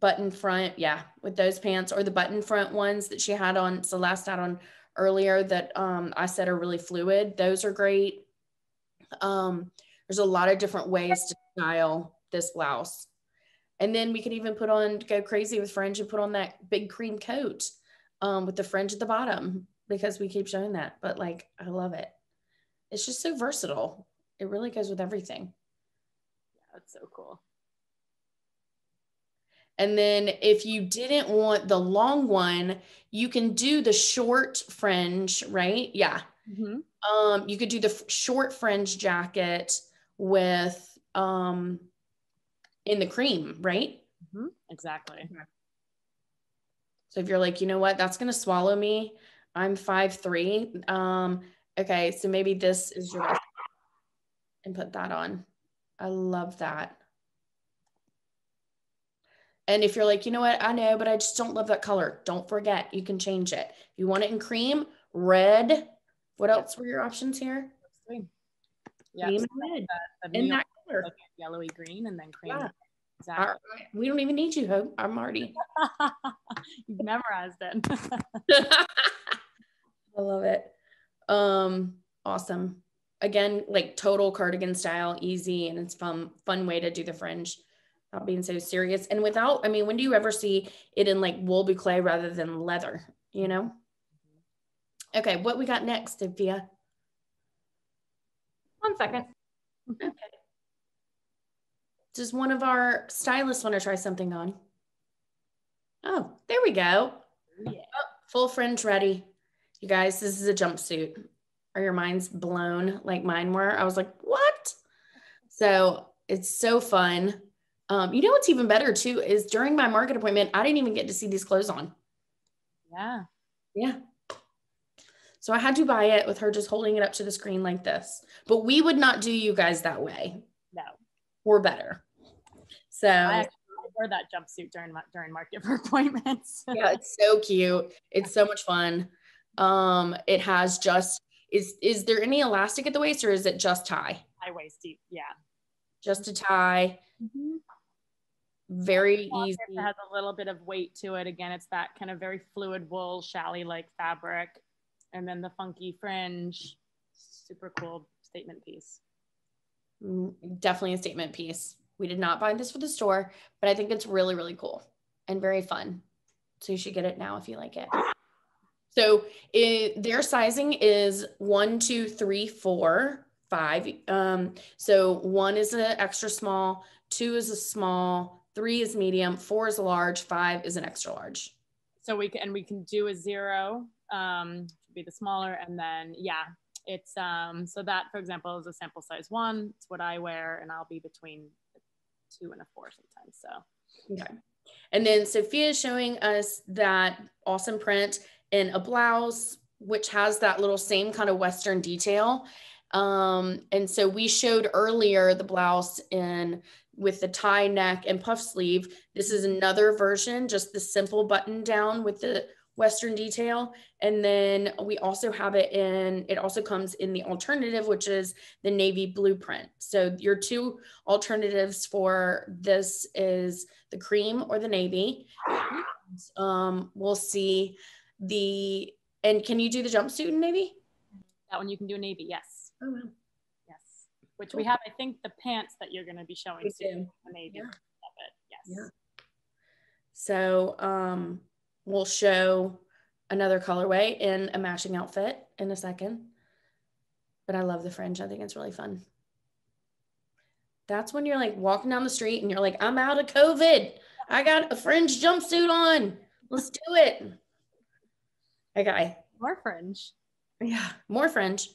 button front, yeah, with those pants, or the button front ones that she had on, Celeste had on earlier, that I said are really fluid. Those are great. There's a lot of different ways to style this blouse. And then we can even put on, go crazy with fringe and put on that big cream coat with the fringe at the bottom, because we keep showing that, but like, I love it. It's just so versatile. It really goes with everything. Yeah, that's so cool. And then if you didn't want the long one, you can do the short fringe, right? Yeah. Mm-hmm. You could do the short fringe jacket with, in the cream, right? Mm-hmm. Exactly. So if you're like, you know what, that's going to swallow me. I'm 5'3". Okay. So maybe this is your, and put that on. I love that. And if you're like, you know what, I know, but I just don't love that color. Don't forget, you can change it. You want it in cream, red. What else were your options here? Yeah. Cream and red. In that color. Like yellowy green and then cream. Yeah. Exactly. All right. We don't even need you, Hope. I'm already. You've memorized it. I love it. Awesome. Again, like total cardigan style, easy, and it's fun way to do the fringe. Not being so serious. And without, I mean, when do you ever see it in like wool boucle rather than leather, you know? Okay, what we got next, Divya? One second. Okay. Does one of our stylists want to try something on? Oh, there we go. Yeah. Oh, full fringe ready. You guys, this is a jumpsuit. Are your minds blown like mine were? I was like, what? So it's so fun. You know what's even better too is during my market appointment, I didn't even get to see these clothes on. Yeah. Yeah. So I had to buy it with her just holding it up to the screen like this. But we would not do you guys that way. No. We're better. So I actually wore that jumpsuit during market for appointments. Yeah, it's so cute. It's so much fun. It has just, is there any elastic at the waist, or is it just tie? High waist deep, yeah. Just a tie. Mm-hmm. Very easy. It has a little bit of weight to it. Again, it's that kind of very fluid wool, challis-like fabric, and then the funky fringe. Super cool statement piece. Definitely a statement piece. We did not buy this for the store, but I think it's really, really cool and very fun. So you should get it now if you like it. So their sizing is 1, 2, 3, 4, 5. So 1 is an extra small, 2 is a small, 3 is medium, 4 is a large, 5 is an extra large. So we can do a 0, be the smaller, and then yeah, it's so that, for example, is a sample size 1. It's what I wear, and I'll be between a 2 and a 4 sometimes. So okay. And then Sophia is showing us that awesome print in a blouse, which has that little same kind of Western detail. And so we showed earlier the blouse with the tie neck and puff sleeve. This is another version, just the simple button down with the Western detail. And then we also have it in, it also comes in the alternative, which is the navy blueprint. So your two alternatives for this is the cream or the navy. We'll see the, and can you do the jumpsuit in navy? That one you can do in navy, yes. Oh, wow. Yes, which cool. We have, I think, the pants that you're going to be showing soon. Maybe. Yeah. Yes. Yeah. So we'll show another colorway in a matching outfit in a second. But I love the fringe. I think it's really fun. That's when you're like walking down the street and you're like, I'm out of COVID. I got a fringe jumpsuit on. Let's do it. Okay. More fringe. Yeah, more fringe.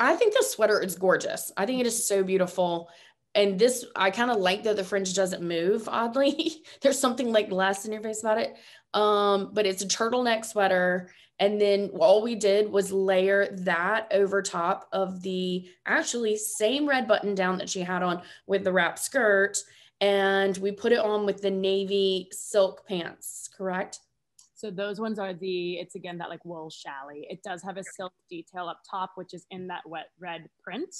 I think this sweater is gorgeous. I think it is so beautiful. And this, I kind of like that the fringe doesn't move, oddly. There's something like less in your face about it. But it's a turtleneck sweater. And then all we did was layer that over top of the actually same red button down that she had on with the wrap skirt. And we put it on with the navy silk pants, correct? So those ones are the, it's again, that like wool challis. It does have a silk detail up top, which is in that wet red print.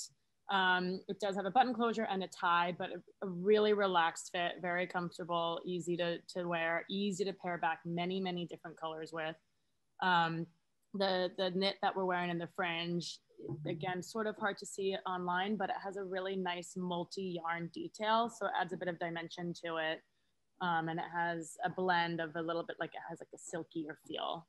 It does have a button closure and a tie, but a really relaxed fit, very comfortable, easy to wear, easy to pair back many, many different colors with. The knit that we're wearing in the fringe, again, sort of hard to see online, but it has a really nice multi-yarn detail. So it adds a bit of dimension to it. And it has a blend of a little bit, like it has like a silkier feel.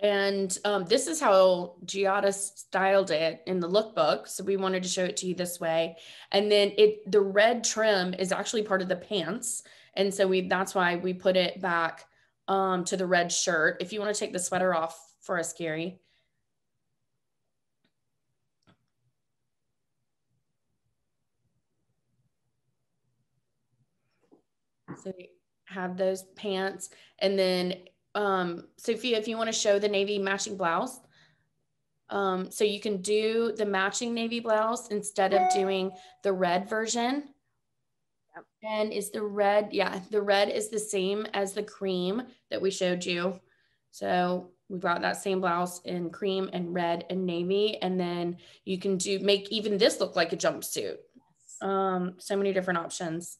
And this is how Giada styled it in the lookbook. So we wanted to show it to you this way. And then it, the red trim is actually part of the pants. And so we, that's why we put it back to the red shirt. If you want to take the sweater off for us, Gary. So we have those pants, and then Sophia, if you want to show the navy matching blouse, so you can do the matching navy blouse instead of doing the red version. Yep. And is the red, yeah, the red is the same as the cream that we showed you. So we brought that same blouse in cream and red and navy, and then you can do, make even this look like a jumpsuit. Yes. So many different options.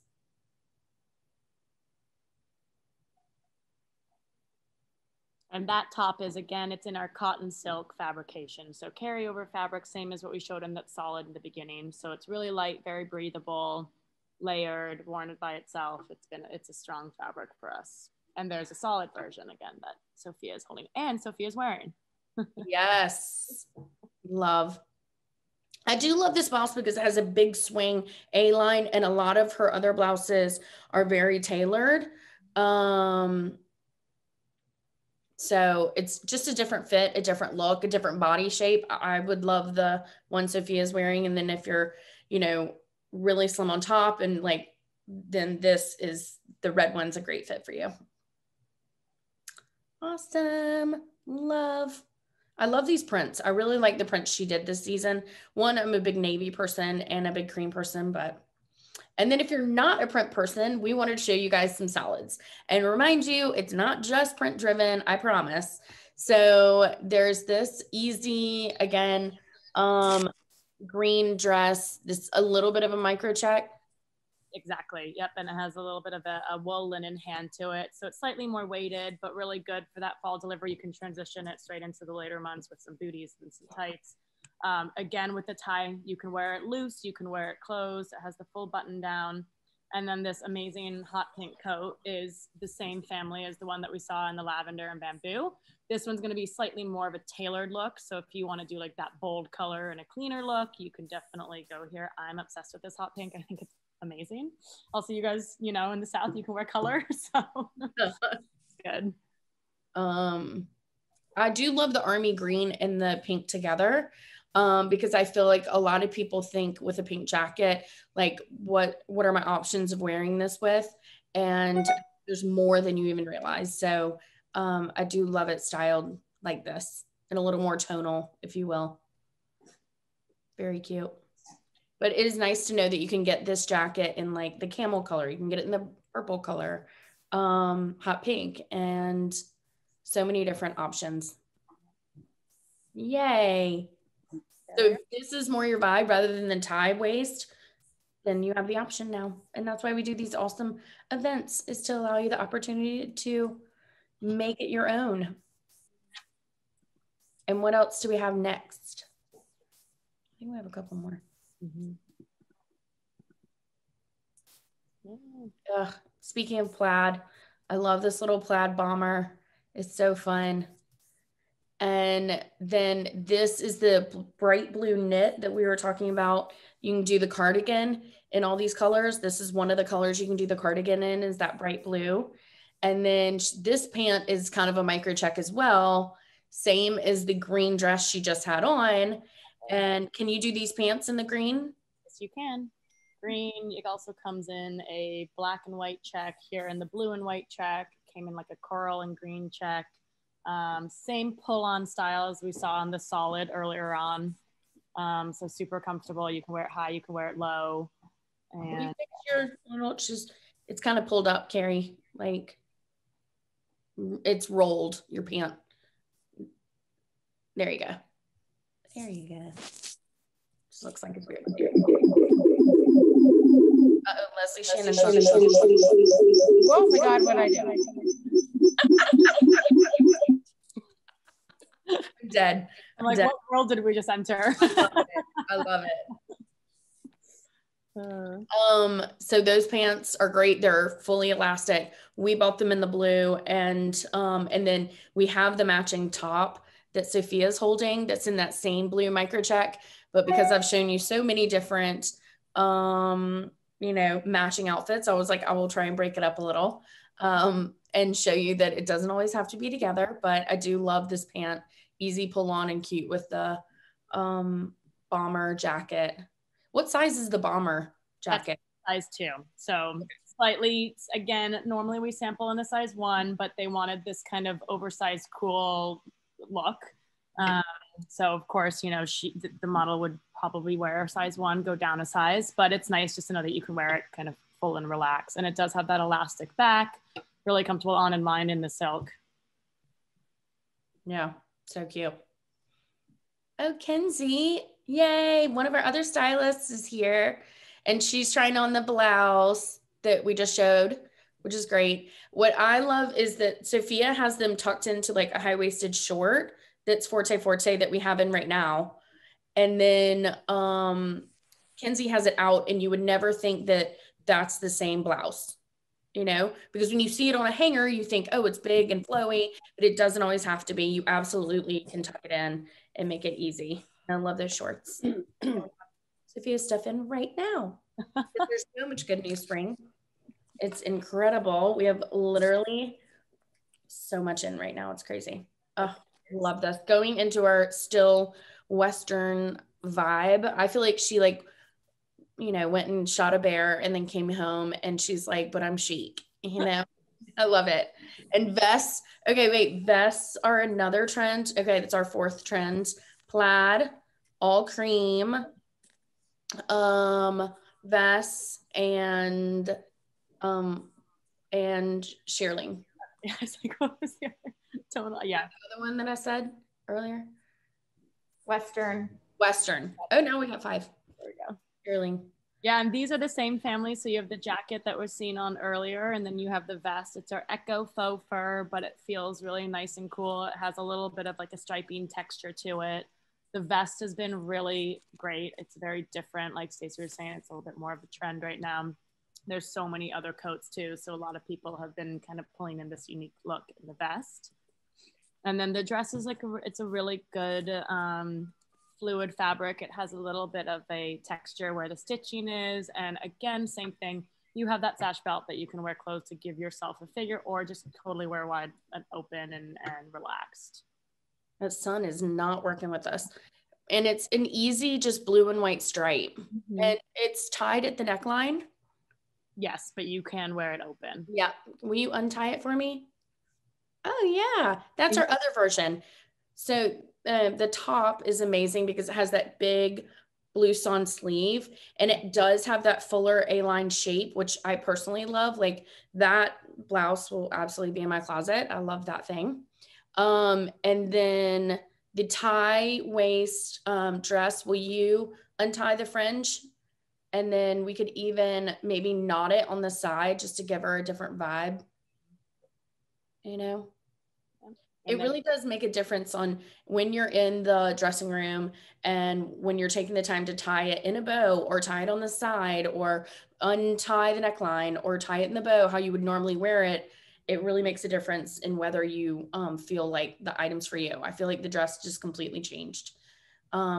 And that top is, again, it's in our cotton silk fabrication. So carryover fabric, same as what we showed in that solid in the beginning. So it's really light, very breathable, layered, worn by itself. It's a strong fabric for us. And there's a solid version again that Sophia is holding and Sophia's wearing. Yes, love. I do love this blouse because it has a big swing A-line, and a lot of her other blouses are very tailored. So it's just a different fit, a different look, a different body shape. I would love the one Sophia's wearing. And then if you're, you know, really slim on top and like, then this is, the red one's a great fit for you. Awesome. Love. I love these prints. I really like the prints she did this season. One, I'm a big navy person and a big cream person, but. And then if you're not a print person, we wanted to show you guys some solids and remind you, it's not just print driven, I promise. So there's this easy, again, green dress, this a little bit of a micro check. Exactly, yep, and it has a little bit of a wool linen hand to it. So it's slightly more weighted, but really good for that fall delivery. You can transition it straight into the later months with some booties and some tights. Again, with the tie, you can wear it loose, you can wear it closed, it has the full button down. And then this amazing hot pink coat is the same family as the one that we saw in the lavender and bamboo. This one's gonna be slightly more of a tailored look. So if you wanna do like that bold color and a cleaner look, you can definitely go here. I'm obsessed with this hot pink. I think it's amazing. Also, you guys, you know, in the South, you can wear color, so it's good. I do love the army green and the pink together. Because I feel like a lot of people think with a pink jacket, like what are my options of wearing this with? And there's more than you even realize. So I do love it styled like this and a little more tonal, if you will. Very cute. But it is nice to know that you can get this jacket in like the camel color. You can get it in the purple color, hot pink, and so many different options. Yay. So if this is more your vibe rather than the tie waist, then you have the option now. And that's why we do these awesome events, is to allow you the opportunity to make it your own. And what else do we have next? I think we have a couple more. Mm-hmm. Speaking of plaid, I love this little plaid bomber. It's so fun. And then this is the bright blue knit that we were talking about. You can do the cardigan in all these colors. This is one of the colors you can do the cardigan in, is that bright blue. And then this pant is kind of a micro check as well. Same as the green dress she just had on. And can you do these pants in the green? Yes, you can. Green. It also comes in a black and white check here and the blue and white check. Came in like a coral and green check. Same pull-on style as we saw on the solid earlier on. So super comfortable. You can wear it high, you can wear it low. And you picture, you know, it's just, it's kind of pulled up, Carrie. Like it's rolled, your pant. There you go. There you go. Just looks like it's weird. Uh-oh, Leslie Shannon. Oh my God, what I do. I'm dead. I'm like, dead. What world did we just enter? I love it. So those pants are great. They're fully elastic. We bought them in the blue, and then we have the matching top that Sophia's holding that's in that same blue microcheck. But because I've shown you so many different you know, matching outfits, I was like, I will try and break it up a little and show you that it doesn't always have to be together. But I do love this pant, easy pull on and cute with the bomber jacket. What size is the bomber jacket? That's size 2. So slightly, again, normally we sample in a size 1, but they wanted this kind of oversized, cool look. So of course, you know, the model would probably wear a size 1, go down a size, but it's nice just to know that you can wear it kind of full and relaxed. And it does have that elastic back, really comfortable on and lined in the silk. Yeah, so cute. Oh, Kenzie. Yay, one of our other stylists is here and she's trying on the blouse that we just showed, which is great. What I love is that Sophia has them tucked into like a high-waisted short that's Forte Forte that we have in right now. And then Kenzie has it out and you would never think that that's the same blouse, you know, because when you see it on a hanger, you think, oh, it's big and flowy, but it doesn't always have to be. You absolutely can tuck it in and make it easy. I love those shorts. Sophia's stuff in right now. There's so much good news spring. It's incredible. We have literally so much in right now. It's crazy. Oh, love this. Going into our still Western vibe. I feel like she like, you know, went and shot a bear and then came home and she's like, but I'm chic, you know? I love it. And vests. Okay, wait, vests are another trend. Okay, that's our 4th trend. Plaid, all cream, vests, and shearling. Yeah, I was like, what was the other? Yeah, the one that I said earlier. Western. Western. Oh, now we got 5. There we go. Shearling. Yeah, and these are the same family. So you have the jacket that was seen on earlier, and then you have the vest. It's our Echo faux fur, but it feels really nice and cool. It has a little bit of like a striping texture to it. The vest has been really great. It's very different. Like Stacy was saying, it's a little bit more of a trend right now. There's so many other coats too. So a lot of people have been kind of pulling in this unique look in the vest. And then the dress is like, it's a really good, fluid fabric. It has a little bit of a texture where the stitching is, and again, same thing, you have that sash belt that you can wear closed to give yourself a figure, or just totally wear wide and open and relaxed. The sun is not working with us, and it's an easy just blue and white stripe. Mm-hmm. And it's tied at the neckline. Yes, but you can wear it open. Yeah, will you untie it for me? Oh yeah, that's our other version. So the top is amazing because it has that big blue sun sleeve, and it does have that fuller A-line shape, which I personally love. Like that blouse will absolutely be in my closet. I love that thing. And then the tie waist dress, will you untie the fringe? And then we could even maybe knot it on the side just to give her a different vibe, you know? It really does make a difference on when you're in the dressing room and when you're taking the time to tie it in a bow or tie it on the side or untie the neckline or tie it in the bow, how you would normally wear it. It really makes a difference in whether you feel like the item's for you. I feel like the dress just completely changed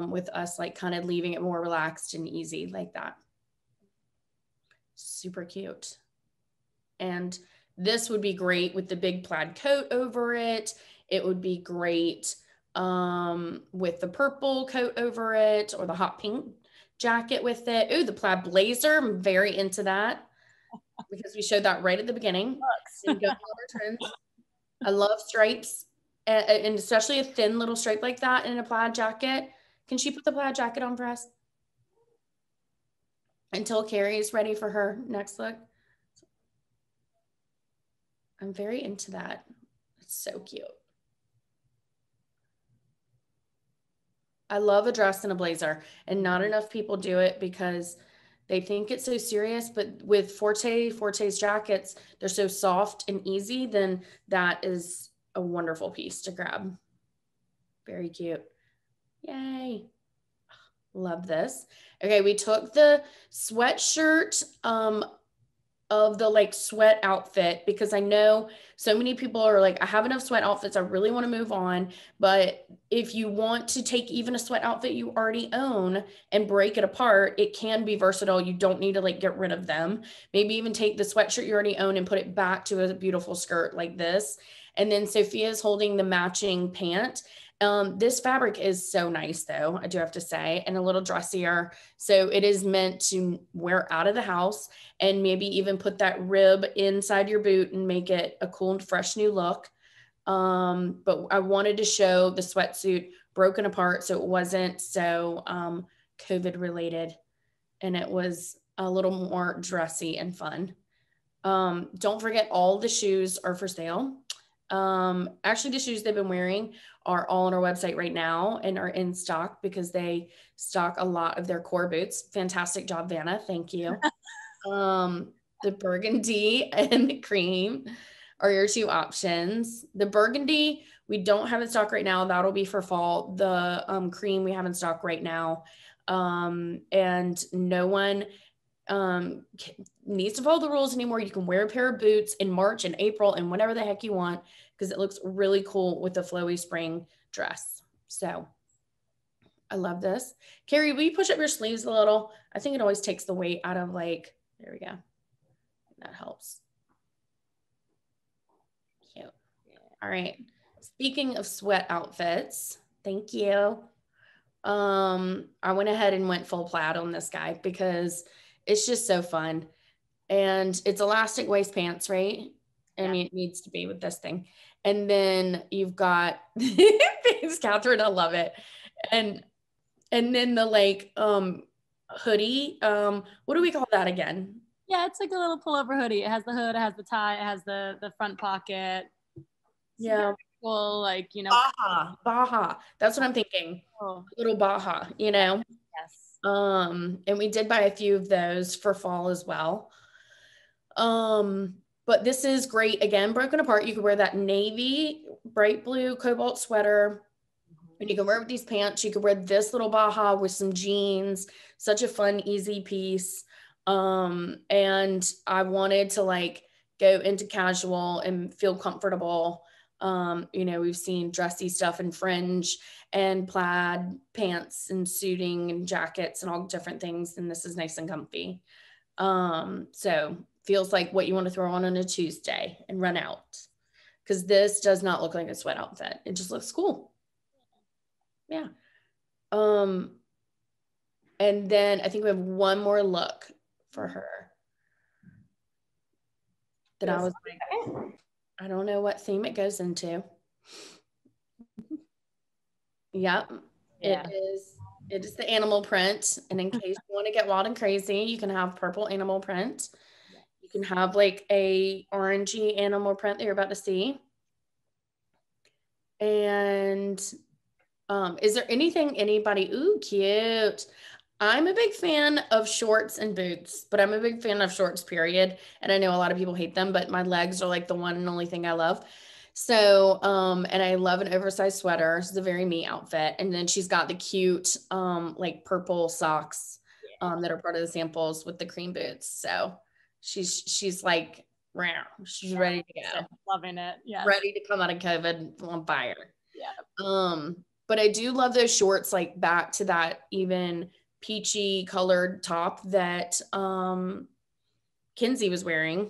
with us, like kind of leaving it more relaxed and easy like that. Super cute. And this would be great with the big plaid coat over it. It would be great with the purple coat over it or the hot pink jacket with it. Ooh, the plaid blazer. I'm very into that because we showed that right at the beginning. I love stripes, and especially a thin little stripe like that in a plaid jacket. Can she put the plaid jacket on for us? Until Carrie is ready for her next look. I'm very into that. It's so cute. I love a dress and a blazer, and not enough people do it because they think it's so serious, but with Forte's jackets, they're so soft and easy, then that is a wonderful piece to grab. Very cute. Yay. Love this. Okay, we took the sweatshirt of the like sweat outfit, because I know so many people are like, I have enough sweat outfits, I really want to move on. But if you want to take even a sweat outfit you already own and break it apart, it can be versatile. You don't need to like get rid of them. Maybe even take the sweatshirt you already own and put it back to a beautiful skirt like this. And then Sophia is holding the matching pant. This fabric is so nice though, I do have to say, and a little dressier. So it is meant to wear out of the house, and maybe even put that rib inside your boot and make it a cool and fresh new look. But I wanted to show the sweatsuit broken apart, so it wasn't so COVID related, and it was a little more dressy and fun. Don't forget, all the shoes are for sale. Actually, the shoes they've been wearing are all on our website right now and are in stock because they stock a lot of their core boots. Fantastic job, Vanna. Thank you. The burgundy and the cream are your two options. The burgundy, we don't have in stock right now. That'll be for fall. The cream we have in stock right now. And no one needs to follow the rules anymore. You can wear a pair of boots in March and April and whenever the heck you want, because it looks really cool with the flowy spring dress. So I love this. Carrie, will you push up your sleeves a little? I think it always takes the weight out of like, there we go. That helps. Cute. All right. Speaking of sweat outfits, thank you. I went ahead and went full plaid on this guy because it's just so fun. And it's elastic waist pants, right? Yeah. I mean, it needs to be with this thing. And then you've got, thanks, Catherine, I love it. And then the like hoodie, what do we call that again? Yeah, it's like a little pullover hoodie. It has the hood, it has the tie, it has the front pocket. It's yeah. Cool, like, you know. Baja. That's what I'm thinking. Oh. A little Baja, you know? Yes. And we did buy a few of those for fall as well. But this is great. Again, broken apart. You can wear that navy, bright blue, cobalt sweater, and you can wear it with these pants. You could wear this little Baja with some jeans, such a fun, easy piece. And I wanted to like go into casual and feel comfortable. You know, we've seen dressy stuff and fringe and plaid pants and suiting and jackets and all different things. And this is nice and comfy. So feels like what you want to throw on a Tuesday and run out, because this does not look like a sweat outfit. It just looks cool. Yeah. And then I think we have one more look for her that I was like, I don't know what theme it goes into. Yep. Yeah. It is the animal print. And in case you want to get wild and crazy, you can have purple animal print. You can have like a orangey animal print that you're about to see. And is there anything anybody, ooh, cute. I'm a big fan of shorts and boots, but I'm a big fan of shorts, period. And I know a lot of people hate them, but my legs are like the one and only thing I love. So, and I love an oversized sweater. It's a very me outfit. And then she's got the cute, like purple socks, that are part of the samples with the cream boots. So she's like, wow, she's ready to go. Loving it. Yeah. Ready to come out of COVID on fire. Yeah. But I do love those shorts, like back to that even peachy colored top that Kinsey was wearing.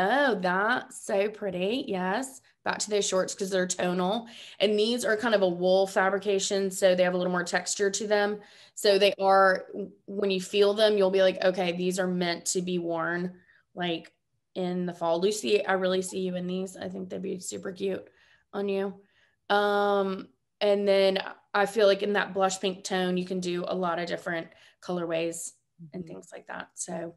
Oh, that's so pretty. Yes. Back to those shorts because they're tonal. And these are kind of a wool fabrication, so they have a little more texture to them. So they are, when you feel them, you'll be like, okay, these are meant to be worn like in the fall. Lucy, I really see you in these. I think they'd be super cute on you. And then I feel like in that blush pink tone, you can do a lot of different colorways and things like that. So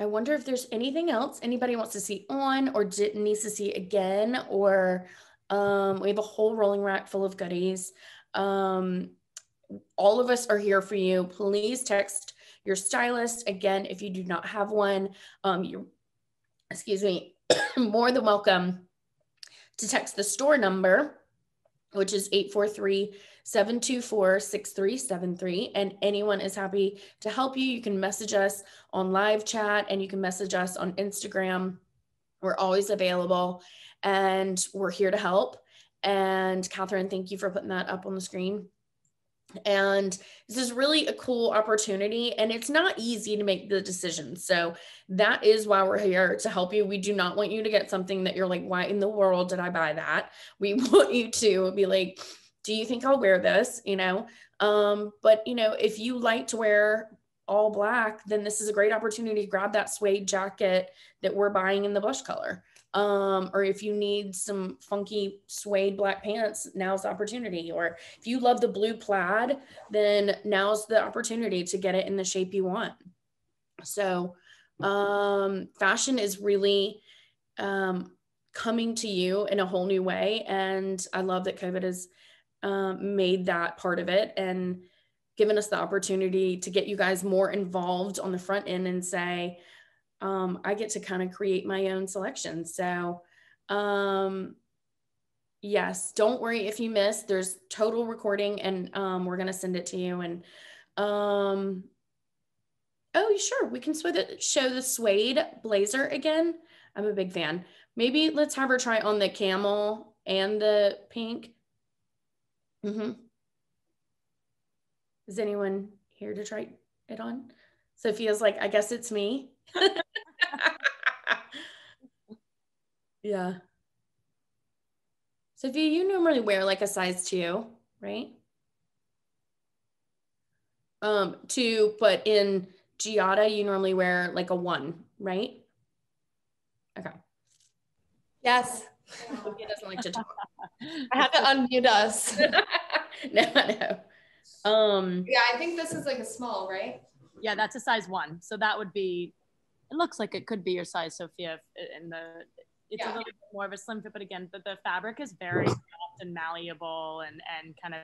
I wonder if there's anything else anybody wants to see on or didn't need to see again, or we have a whole rolling rack full of goodies. All of us are here for you. Please text your stylist. Again, if you do not have one, you're, excuse me, more than welcome to text the store number, which is 843-724-6373. And anyone is happy to help you. You can message us on live chat and you can message us on Instagram. We're always available and we're here to help. And Catherine, thank you for putting that up on the screen. And this is really a cool opportunity, and it's not easy to make the decision. So that is why we're here, to help you. We do not want you to get something that you're like, why in the world did I buy that? We want you to be like, do you think I'll wear this? You know, but you know, if you like to wear all black, then this is a great opportunity to grab that suede jacket that we're buying in the blush color. Or if you need some funky suede black pants, now's the opportunity. Or if you love the blue plaid, then now's the opportunity to get it in the shape you want. So fashion is really coming to you in a whole new way. And I love that COVID has made that part of it and given us the opportunity to get you guys more involved on the front end and say, I get to kind of create my own selection. So yes, don't worry if you miss, there's total recording, and we're going to send it to you. And oh, sure, we can show the suede blazer again. I'm a big fan. Maybe let's have her try on the camel and the pink. Is anyone here to try it on? Sophia's like, I guess it's me. Yeah. Sophia, you normally wear like a size 2, right? Two, but in Giada, you normally wear like a 1, right? Okay. Yes. Sophia doesn't like to talk. I had to unmute us. No. Yeah, I think this is like a small, right? Yeah, that's a size 1. So that would be, it looks like it could be your size, Sophia, in the, it's a little bit more of a slim fit, but again, the fabric is very soft and malleable and kind of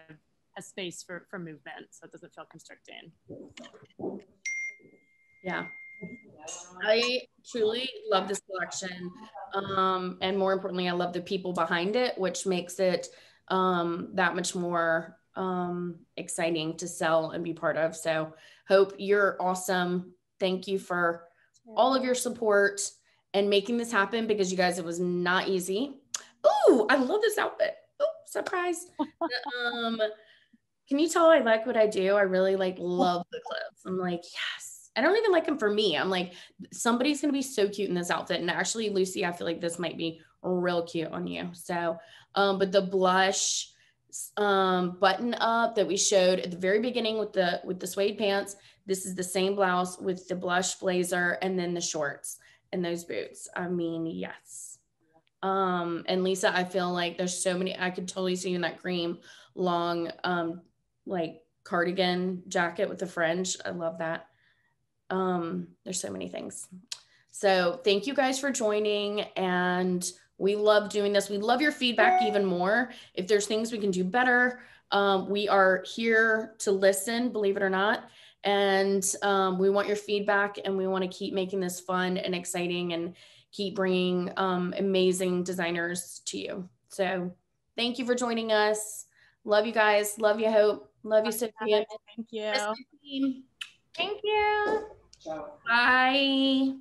a space for movement. So it doesn't feel constricting. Yeah. I truly love this collection. And more importantly, I love the people behind it, which makes it that much more exciting to sell and be part of. So Hope, you're awesome. Thank you for all of your support and making this happen, because you guys, it was not easy. Oh, I love this outfit. Oh, surprise. Can you tell I like what I do? I really like love the clothes. I'm like, yes. I don't even like them for me. I'm like, somebody's going to be so cute in this outfit. And actually, Lucy, I feel like this might be real cute on you. So, but the blush button up that we showed at the very beginning with the suede pants, this is the same blouse with the blush blazer and then the shorts and those boots. I mean, yes. And Lisa, I feel like there's so many, I could totally see you in that cream long, like cardigan jacket with the fringe. I love that. There's so many things. So thank you guys for joining, and we love doing this. We love your feedback even more. If there's things we can do better, we are here to listen, believe it or not. And we want your feedback, and we want to keep making this fun and exciting and keep bringing amazing designers to you. So thank you for joining us. Love you guys. Love you, Hope. Love you, Sophia. Thank you. Thank you. Bye.